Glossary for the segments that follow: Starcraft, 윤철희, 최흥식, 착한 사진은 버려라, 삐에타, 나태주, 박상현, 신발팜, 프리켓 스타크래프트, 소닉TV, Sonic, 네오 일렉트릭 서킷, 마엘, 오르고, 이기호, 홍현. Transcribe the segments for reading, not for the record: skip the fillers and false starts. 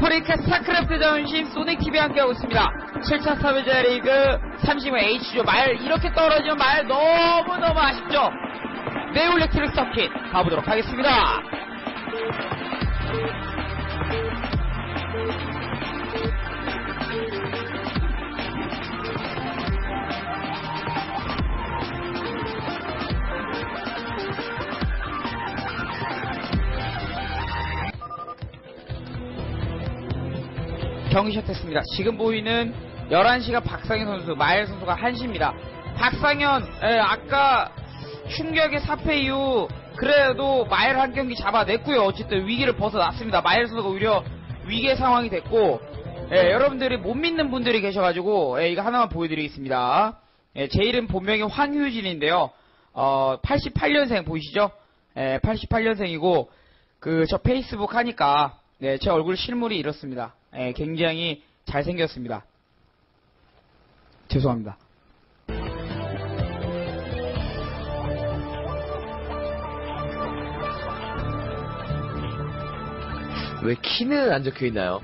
프리켓 스타크래프트 전신 소닉TV 함께하고 있습니다. 7차 사회자 리그 30회 H조 마엘, 이렇게 떨어지면 마엘 너무너무 아쉽죠. 네오 일렉트릭 서킷 가보도록 하겠습니다. 경기 시작했습니다. 지금 보이는 11시가 박상현 선수, 마엘 선수가 1시입니다. 박상현, 아까 충격의 4패 이후 그래도 마엘 한 경기 잡아냈고요. 어쨌든 위기를 벗어났습니다. 마엘 선수가 오히려 위기의 상황이 됐고, 여러분들이 못 믿는 분들이 계셔가지고 이거 하나만 보여드리겠습니다. 제 이름 본명이 황효진인데요. 88년생 보이시죠? 88년생이고 저 페이스북 하니까 제 얼굴 실물이 이렇습니다. 굉장히 잘생겼습니다. 죄송합니다. 왜 키는 안 적혀있나요?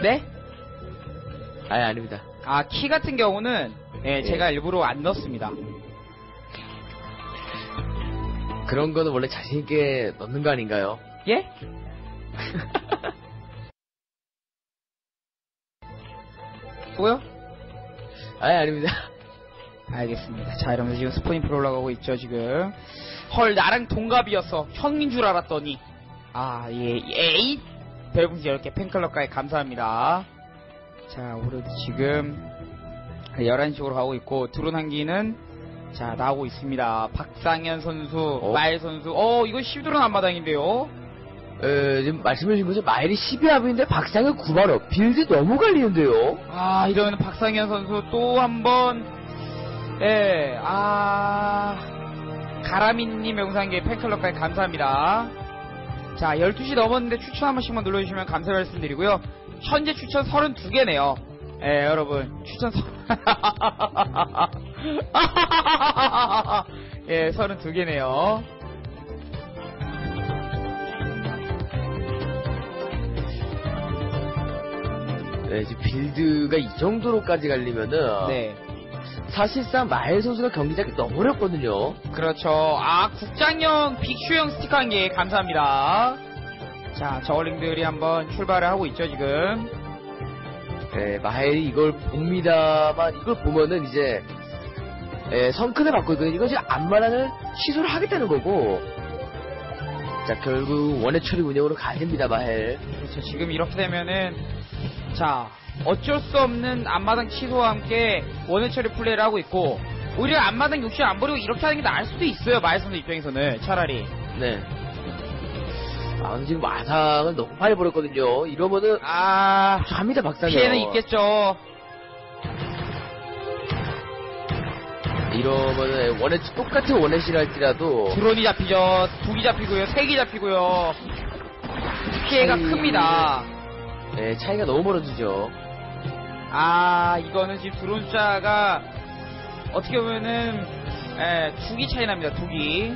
네? 아닙니다. 키 같은 경우는 제가 일부러 안 넣습니다. 그런 거는 원래 자신있게 넣는 거 아닌가요? 예? 뭐요? 아닙니다. 알겠습니다. 자, 이러면서 지금 스포인 프로 올라가고 있죠, 지금. 헐, 나랑 동갑이었어. 형인 줄 알았더니. 에잇! 별풍선 10개 팬클럽까지 감사합니다. 자, 올해도 지금 11시로 가고 있고, 드론 한기는 자, 나오고 있습니다. 박상현 선수, 마엘 선수. 이거 10드론 앞마당인데요. 지금 말씀해주신 거죠. 마일이 12합인데 박상현 9발업. 빌드 너무 갈리는데요. 이러면 박상현 선수 또 한번 가라미님 영상계 팬클럽까지 감사합니다. 자, 12시 넘었는데 추천 한 번씩만 눌러주시면 감사 말씀드리고요. 현재 추천 32개네요. 여러분 추천 32개네요. 이제 빌드가 이 정도로까지 갈리면은 사실상 마엘 선수가 경기장이 너무 어렵거든요. 그렇죠. 국장형 빅슈형 스티커 한 개 감사합니다. 자, 저울링들이 한번 출발을 하고 있죠, 지금. 마엘이 이걸 봅니다만 이걸 보면은 이제 성큰을 받거든요. 이건 지금 안마라는 시도를 하겠다는 거고. 자, 결국 원의 처리 운영으로 가야 됩니다, 마엘. 그렇죠. 지금 이렇게 되면은 자, 어쩔 수 없는 앞마당 취소와 함께 원의 처리 플레이를 하고 있고, 오히려 앞마당 욕심 안 버리고 이렇게 하는 게 나을 수도 있어요. 마엘 선수 입장에서는 차라리. 네. 지금 마상을 너무 많이 버렸거든요. 이러면은 갑니다, 박상현. 피해는 있겠죠. 이러면은 똑같은 원해시를 할지라도 드론이 잡히죠. 2기 잡히고요, 3기 잡히고요. 피해가 큽니다. 차이가 너무 멀어지죠. 이거는 지금 드론 숫자가 어떻게 보면은 2기 차이 납니다. 2기.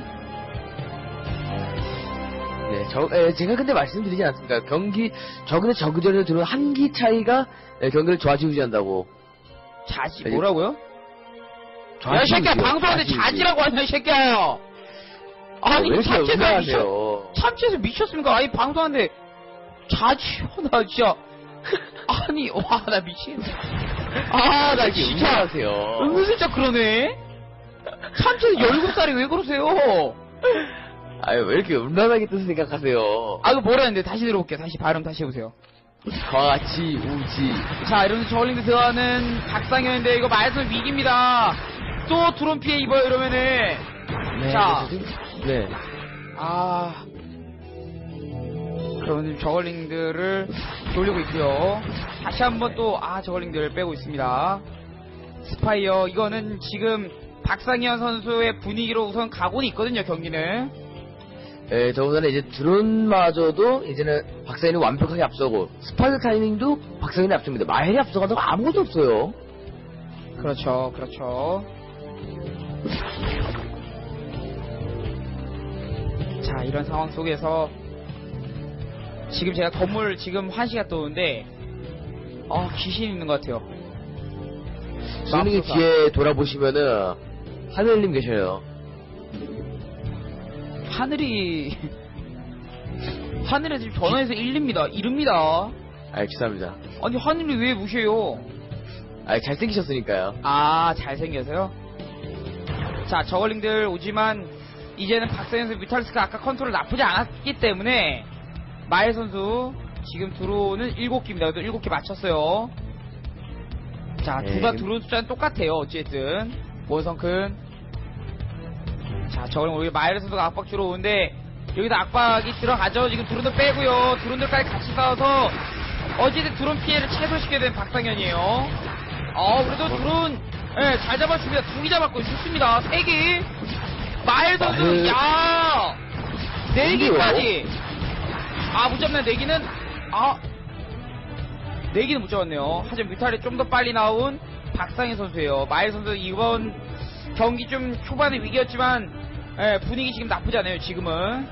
제가 근데 말씀드리지 않습니까? 경기 적은 적으로 드론 1기 차이가 경기를 좌지우지한다고. 뭐라고요? 야, 이 새끼야, 방송하는데 자지라고 하냐, 이 새끼야! 이거 참치에서 미쳤습니까? 방송하는데 자지요, 나 진짜. 나 미치겠네. 나 진짜. 은근슬쩍 그러네? 참치에서 17살이 왜 그러세요? 왜 이렇게 음란하게 뜻을 생각하세요? 이거 뭐라는데, 다시 들어볼게요. 발음 다시 해보세요. 좌지, 우지. 자, 이러면서 저울링드 들어가는 박상현인데, 이거 말해서 위기입니다. 또 드론 피해 입어요, 이러면은. 자. 그러면 저울링들을 돌리고 있고요. 다시 한번 또, 저울링들을 빼고 있습니다. 스파이어, 이거는 지금 박상현 선수의 분위기로 우선 가곤 있거든요, 경기는. 더군다나 이제 드론마저도 이제는 박상현이 완벽하게 앞서고, 스파이어 타이밍도 박상현이 앞섭니다. 마헬이 앞서가다고 아무것도 없어요. 그렇죠, 그렇죠. 자, 이런 상황 속에서 지금 제가 건물 지금 1시가 떠오는데 귀신 있는 것 같아요. 소닉이 뒤에 돌아보시면은 하늘님 계셔요. 하늘이 하늘에 지금 전화해서 이릅니다. 아, 죄송합니다. 아니 하늘이 왜 무시해요? 아, 잘생기셨으니까요. 아, 잘생겨서요? 자, 저걸링들 오지만 이제는 박상현 선수 뮤탈리스크가 아까 컨트롤 나쁘지 않았기 때문에 마엘 선수 지금 드론은 7개입니다. 그래도 7개 맞췄어요. 자, 두가 드론 숫자는 똑같아요. 어쨌든 원성큰. 자, 저걸링 우리 마엘 선수가 압박 들어오는데 여기다 압박이 들어가죠. 지금 드론도 빼고요. 드론들까지 같이 싸워서 어쨌든 드론 피해를 최소시켜야 되는 박상현이에요. 그래도 드론 잘 잡았습니다. 2개 잡았고 좋습니다. 3개. 마엘 선수, 야! 4개까지. 아, 못 잡네. 4개는, 4개는 못 잡았네요. 하지만 뮤탈이 좀 더 빨리 나온 박상현 선수예요. 마엘 선수 이번 경기 좀 초반에 위기였지만, 분위기 지금 나쁘지 않아요, 지금은.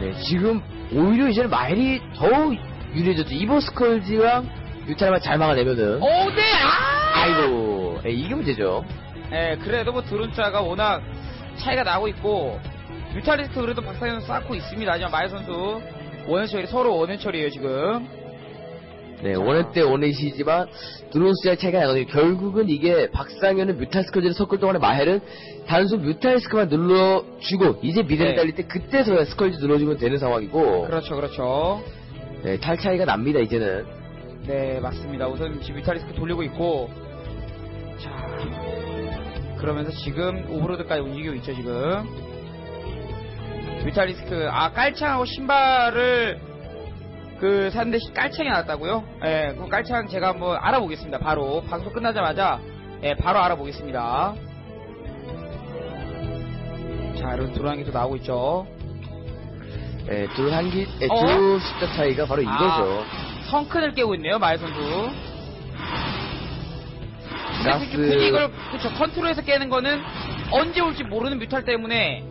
네, 지금 오히려 이제는 마엘이 더욱 유리해졌죠. 이번 스컬지랑 뮤탈만 잘 막아내면은. 오, 네! 아이고, 이게 문제죠. 그래도 뭐 드론차가 워낙 차이가 나고 있고, 뮤탈리스트 그래도 박상현 선수 쌓고 있습니다. 하지만 마엘 선수, 원해철이, 서로 원해철이에요, 지금. 네, 원해 때 원해시지만, 드론 숫자의 차이가 나거든요. 결국은 이게 박상현은 뮤탈스컬지를 섞을 동안에 마헬은 단순 뮤탈스크만 눌러주고, 이제 미래를 달릴 때 그때서야 스컬지 눌러주면 되는 상황이고. 그렇죠, 그렇죠. 네, 탈 차이가 납니다, 이제는. 네, 맞습니다. 우선 지금 뮤탈리스크 돌리고 있고, 자, 그러면서 지금 오브로드까지 움직이고 있죠. 지금 뮤탈리스크 깔창하고 신발을 샀는데 깔창이 나왔다고요? 그 깔창 제가 한번 알아보겠습니다. 바로 방송 끝나자마자 바로 알아보겠습니다. 자, 이런 드론 한 개 또 나오고 있죠. 둘 숫자 차이가 바로 이거죠. 성큰을 깨고 있네요, 마엘 선수. 굳이 이걸, 그쵸, 컨트롤에서 깨는 거는 언제 올지 모르는 뮤탈 때문에,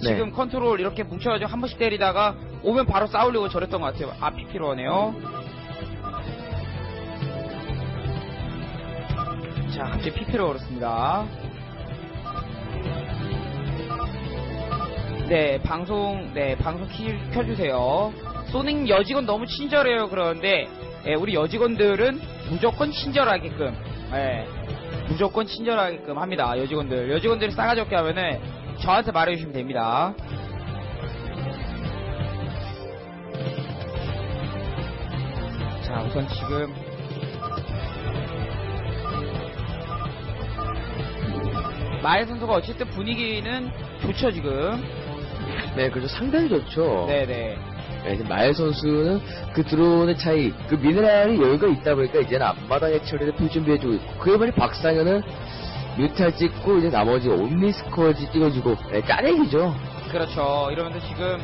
지금 컨트롤 이렇게 뭉쳐가지고 한 번씩 때리다가 오면 바로 싸우려고 저랬던 것 같아요. 앞이 필요하네요. 자, 갑자기 PP로 걸었습니다. 방송 키 켜주세요. 소닉 여직원 너무 친절해요. 그러는데 우리 여직원들은 무조건 친절하게끔, 무조건 친절하게끔 합니다. 여직원들이 싸가지 없게 하면은 저한테 말해주시면 됩니다. 자, 우선 지금 마엘 선수가 어쨌든 분위기는 좋죠, 지금. 네, 그래서 상당히 좋죠. 네네. 마엘 선수는 그 드론의 차이, 그 미네랄이 여유가 있다 보니까 이제는 앞마당에 처리를 준비해주고 있고, 그에 반해 박상현은 뮤탈 찍고 이제 나머지 옴니스코어지 찍어주고, 짜내기죠. 그렇죠. 이러면서 지금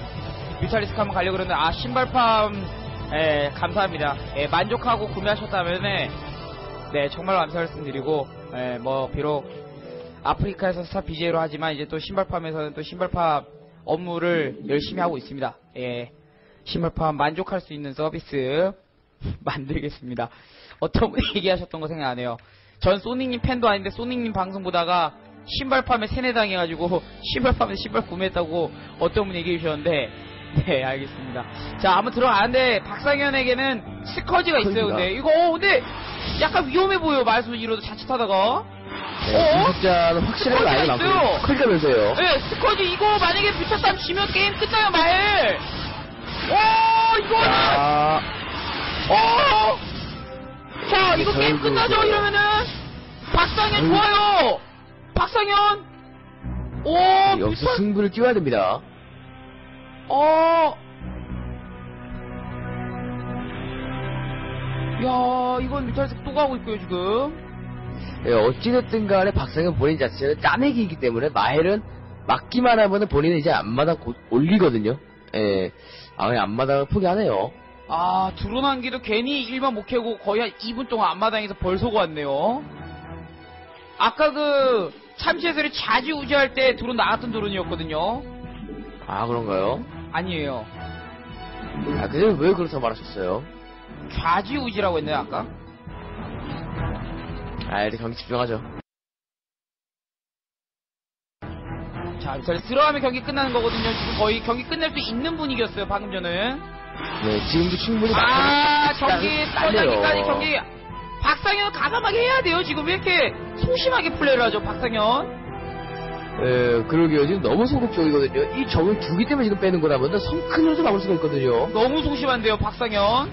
뮤탈리스크 한번 가려고 그러는데, 신발팜, 감사합니다. 만족하고 구매하셨다면, 정말 감사드리고, 비록 아프리카에서 스타 BJ로 하지만 이제 또 신발팜에서는 또 신발팜 업무를 열심히 하고 있습니다. 신발팜 만족할 수 있는 서비스 만들겠습니다. 어떤 분이 얘기하셨던 거 생각나네요. 전 소닉님 팬도 아닌데 소닉님 방송 보다가 신발팜에 세뇌당해가지고 신발팜에서 신발 구매했다고 어떤 분이 얘기해주셨는데, 네, 알겠습니다. 자, 한번 들어가는데 박상현에게는 스커지가 있어요. 근데 이거 근데 약간 위험해 보여요. 말씀 이러도 자칫하다가 진짜는 확실하게 많이 남고 클다면서요. 스커지 이거 만약에 뮤탈 지면 게임 끝나요, 마엘. 이거는! 자, 이거 게임 끝나죠? 이러면은! 박상현 좋아요! 박상현! 여기서 승부를 띄워야 됩니다. 야, 이건 뮤탈색 또 가고 있고요, 지금. 어찌됐든 간에 박상현 본인 자체는 짜내기이기 때문에 마헬은 막기만 하면은 본인은 이제 앞마당 올리거든요. 아예 앞마당을 포기하네요. 드론 한기도 괜히 1만 못 캐고 거의 한 2분 동안 앞마당에서 벌쏘고 왔네요. 아까 그 참치해설이 좌지우지할 때 드론 나갔던 드론이었거든요. 그런가요? 아니에요. 아, 근데 왜 그렇다고 말하셨어요? 좌지우지라고 했네요, 아까. 아, 이제 경기 집중하죠. 자, 들어가면 경기 끝나는 거거든요. 지금 거의 경기 끝낼 수 있는 분위기였어요, 방금 전은. 네, 지금도 충분히. 아, 경기 끝나기까지 경기. 박상현 가감하게 해야 돼요. 지금 왜 이렇게 소심하게 플레이를 하죠, 박상현? 예, 그러게요. 지금 너무 소극적이거든요. 이 점을 두기 때문에 지금 빼는 거라면 성큰으로도 막을 수가 있거든요. 너무 소심한데요, 박상현.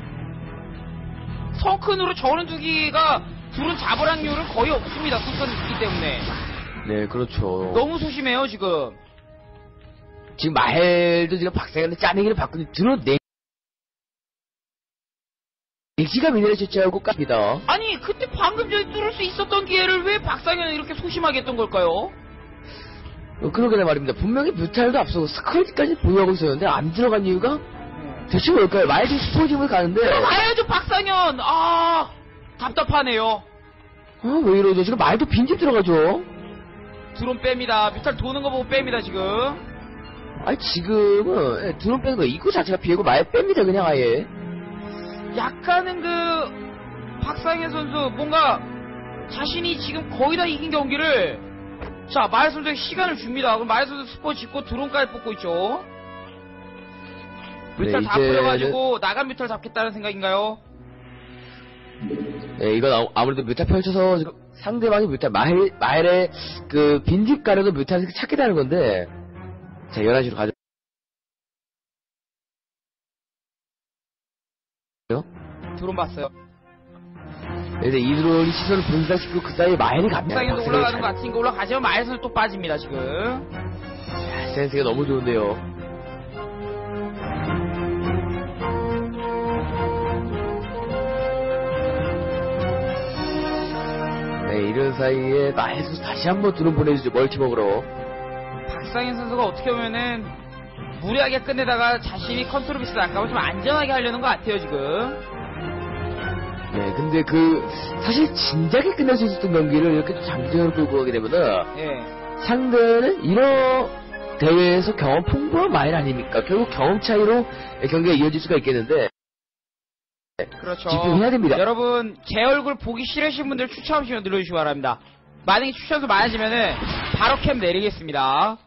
성큰으로 저는 두기가 둘은 잡을 확률은 거의 없습니다. 성큰이기 때문에. 네, 그렇죠. 너무 소심해요, 지금. 지금 마헬도 지금 박상현의 짜내기를 받고 들어내. 내기가 미네를 제치하고 깝니다. 아니, 그때 방금 전에 뚫을 수 있었던 기회를 왜 박상현은 이렇게 소심하게 했던 걸까요? 그러게 말입니다. 분명히 뮤탈도 앞서고 스컬지까지 보유하고 있었는데 안 들어간 이유가 대체 뭘까요? 마이크 스포징을 가는데 들어가야죠, 박상현! 아, 답답하네요. 아, 왜 이러죠? 지금 말도 빈집 들어가죠. 드론 뺍니다. 뮤탈 도는 거 보고 뺍니다, 지금. 아니, 지금은 드론 빼는 거 이거 자체가 비애고 마이 뺍니다, 그냥 아예. 약간은 그 박상현 선수 뭔가 자신이 지금 거의 다 이긴 경기를, 자, 마엘 선수에게 시간을 줍니다. 그럼 마엘 선수 스포 짓고 드론까지 뽑고 있죠. 뮤탈 네, 다 뿌려가지고 나간 뮤탈 잡겠다는 생각인가요? 네, 이건 아무래도 뮤탈 펼쳐서 지금 상대방이 뮤탈 마엘의 그 빈집 가려도 뮤탈을 찾겠다는 건데, 자, 11시로 가죠. 드론 봤어요. 이제 이 드론이 시선을 분산시키고 그 사이에 마엘이 갑니다. 박상현도 올라가는 것 같은 거 올라가지만 마엘 선수 또 빠집니다, 지금. 야, 센스가 너무 좋은데요. 네, 이런 사이에 마엘 선수 다시 한번 드론 보내주죠, 멀티먹으러. 박상현 선수가 어떻게 보면은 무리하게 끝내다가 자신이 컨트롤 비스를 아까워 좀 안전하게 하려는 것 같아요, 지금. 네, 근데 그 사실 진작에 끝날 수 있었던 경기를 이렇게 장전으로 끌고 가게 되면은, 예, 상대는 이런 대회에서 경험 풍부한 마일 아닙니까? 결국 경험 차이로 경기가 이어질 수가 있겠는데, 그렇죠. 집중해야 됩니다. 여러분, 제 얼굴 보기 싫으신 분들 추천 옵션을 눌러주시기 바랍니다. 만약에 추천수 많아지면은 바로 캠 내리겠습니다.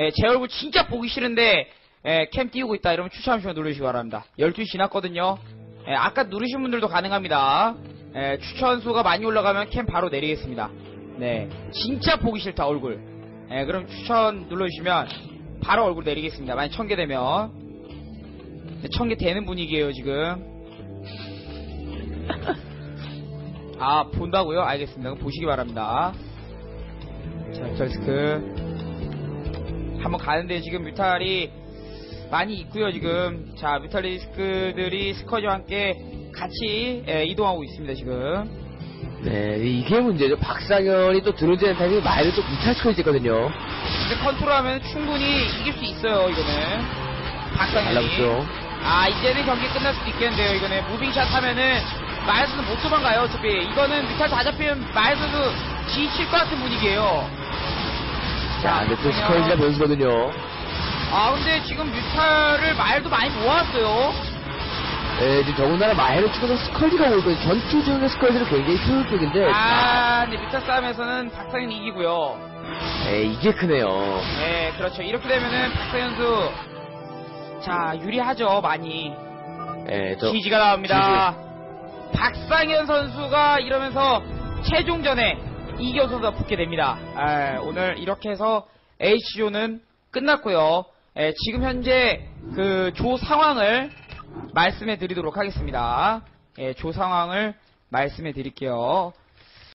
예, 제 얼굴 진짜 보기 싫은데, 예, 캠 띄우고 있다 이러면 추천 옵션을 눌러주시기 바랍니다. 12시 지났거든요. 예, 아까 누르신 분들도 가능합니다. 예, 추천수가 많이 올라가면 캠 바로 내리겠습니다. 네, 진짜 보기 싫다 얼굴. 예, 그럼 추천 눌러주시면 바로 얼굴 내리겠습니다. 만약 1000개 되면. 네, 1000개 되는 분위기예요, 지금. 아, 본다고요? 알겠습니다. 그럼 보시기 바랍니다. 자, 뮤탈리스크 한번 가는데 지금 뮤탈이 많이 있고요, 지금. 자, 뮤탈리스크들이 스쿼드와 함께 같이, 예, 이동하고 있습니다, 지금. 네, 이게 문제죠. 박상현이 또 드론제는 타이밍에 마일을 또 뮤탈스크를 짓거든요. 근데 컨트롤하면 충분히 이길 수 있어요, 이거는. 박상현이. 달라붙죠. 아, 이제는 경기 끝날 수도 있겠는데요, 이거는. 무빙샷 하면은 마일스는 못 도망가요, 어차피. 이거는 뮤탈 다 잡히면 마일스도 지칠 것 같은 분위기예요. 자, 근데 또 스쿼드가 변수거든요. 아, 근데 지금 뮤탈을 마일도 많이 모았어요. 네, 지금 더군다나 마일을 찍어서 스컬지가 나오고 전투 중의 스컬지는 굉장히 효율적인데. 아, 근데 뮤탈 싸움에서는 박상현 이기고요. 네, 이게 크네요. 네, 그렇죠. 이렇게 되면은 박상현 수, 자, 유리하죠, 많이. 네, 저 지지가 나옵니다. 지지. 박상현 선수가 이러면서 최종전에 이기호 선수가 붙게 됩니다. 아, 오늘 이렇게 해서 H조는 끝났고요. 예, 지금 현재 그 조 상황을 말씀해 드리도록 하겠습니다. 예, 조 상황을 말씀해 드릴게요.